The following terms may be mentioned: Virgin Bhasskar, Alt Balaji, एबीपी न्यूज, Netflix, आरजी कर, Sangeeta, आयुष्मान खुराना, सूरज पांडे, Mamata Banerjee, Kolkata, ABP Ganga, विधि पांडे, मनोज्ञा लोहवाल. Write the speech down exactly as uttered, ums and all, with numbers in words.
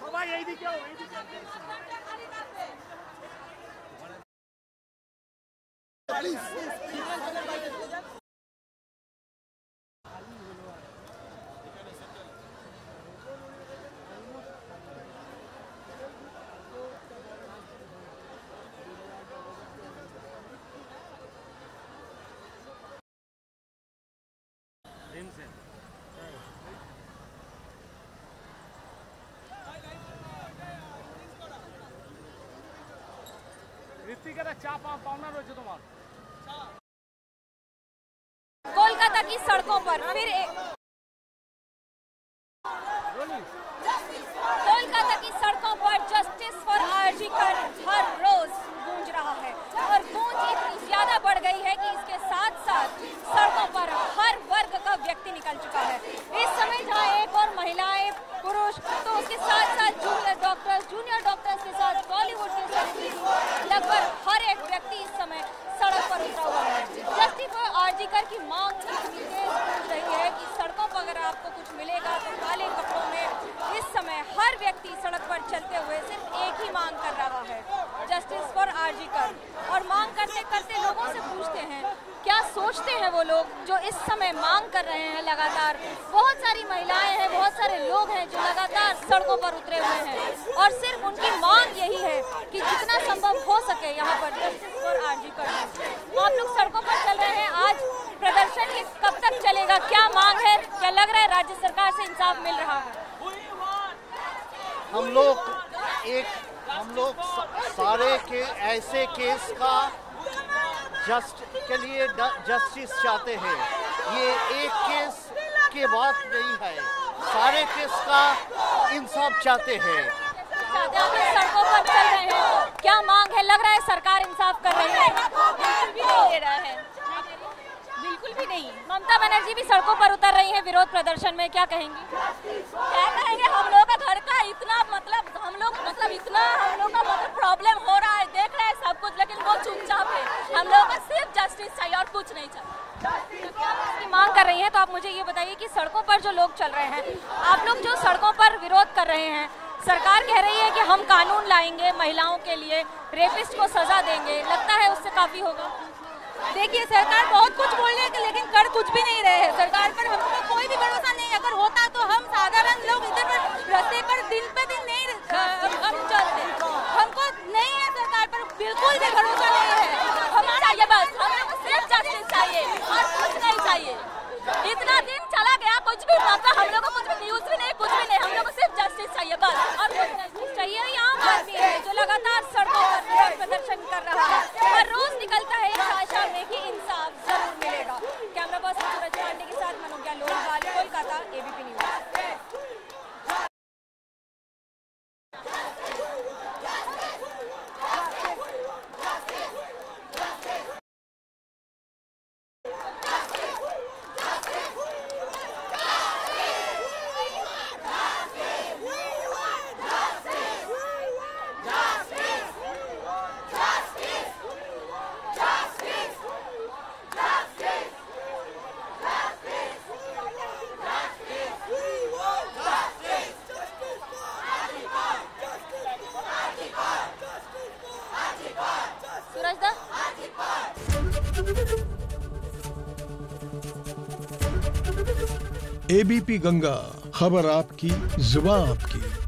सबाई यही दिखे कोलकाता की सड़कों पर फिर कोलकाता की सड़कों पर जस्टिस फॉर आरजी कर हर रोज गूंज रहा है और गूंज इतनी ज्यादा बढ़ गई है कि इसके साथ साथ सड़कों पर हर वर्ग का व्यक्ति निकल चुका है। इस समय जहाँ एक और महिलाएं पुरुष तो उसके साथ साथ जूनियर डॉक्टर्स जूनियर डॉक्टर्स के साथ बॉलीवुड के साथ लगभग हर एक व्यक्ति इस समय सड़क पर उतरा हुआ है। जस्टिस फॉर आरजीकर की मांग इतनी तेज गूंज रही है कि सड़कों पर अगर आपको कुछ मिलेगा तो काले कपड़ों में इस समय हर व्यक्ति सड़क पर चलते हुए सिर्फ एक ही मांग कर रहा है, जस्टिस फॉर आरजीकर। और मांग करते करते लोगों से पूछते हैं क्या सोचते हैं वो लोग जो इस समय मांग कर रहे हैं। लगातार बहुत सारी महिलाएं हैं, बहुत सारे लोग हैं जो लगातार सड़कों पर उतरे हुए हैं और सिर्फ उनकी मांग यही है कि जितना संभव हो सके यहाँ पर जस्टिस फॉर आरजी कर। आप लोग सड़कों पर चल रहे हैं, आज प्रदर्शन ये कब तक चलेगा, क्या मांग है, क्या लग रहा है राज्य सरकार से इंसाफ मिल रहा है? हम लोग एक हम लोग सारे के ऐसे केस का जस्ट के लिए जस्टिस चाहते हैं। ये एक केस की बात नहीं है, सारे केस का इंसाफ चाहते हैं। सड़कों पर चल रहे हैं, क्या मांग है, लग रहा है सरकार इंसाफ कर रही है? बिल्कुल भी नहीं दे रहा है, बिल्कुल भी नहीं। ममता बनर्जी भी सड़कों पर उतर रही है विरोध प्रदर्शन में, क्या कहेंगी? क्या कहेंगे, हम लोग का घर का इतना मतलब हम लोग मतलब इतना हम लोग का मतलब प्रॉब्लम हो रहा है, देख रहे हैं सब कुछ, लेकिन वो चुपचाप है। हम लोगों का सिर्फ जस्टिस चाहिए और कुछ नहीं चाहिए। तो आपकी मांग कर रही है, तो आप मुझे ये बताइए कि सड़कों पर जो लोग चल रहे हैं, आप लोग जो सड़कों पर विरोध कर रहे हैं, सरकार कह रही है कि हम कानून लाएंगे महिलाओं के लिए, रेपिस्ट को सजा देंगे, लगता है उससे काफ़ी होगा? देखिए सरकार बहुत कुछ बोल रही है लेकिन कर कुछ भी नहीं रहे हैं। सरकार पर हमको कोई भी भरोसा नहीं है। अगर होता तो हम साधारण लोग इधर पर रास्ते पर दिन पे दिन नहीं हम चलते। हमको नहीं है सरकार पर बिल्कुल भी भरोसा नहीं है। हमारा ये बस हमको सिर्फ जस्टिस चाहिए और कुछ नहीं चाहिए। इतना दिन चला गया, कुछ भी मतलब हम लोगों को कुछ न्यूज भी नहीं, कुछ भी नहीं, हम लोगों को सिर्फ जस्टिस चाहिए बस और कुछ नहीं चाहिए। आम आदमी है जो लगातार सड़कों पर विरोध प्रदर्शन कर रहा है और रोज निकलता है इस आशा में कि इंसाफ जरूर मिलेगा। कैमरा पर्सन सूरज पांडे के साथ मनोज्ञा लोहवाल, Kolkata, एबीपी न्यूज। ABP Ganga, खबर आपकी, जुबान आपकी।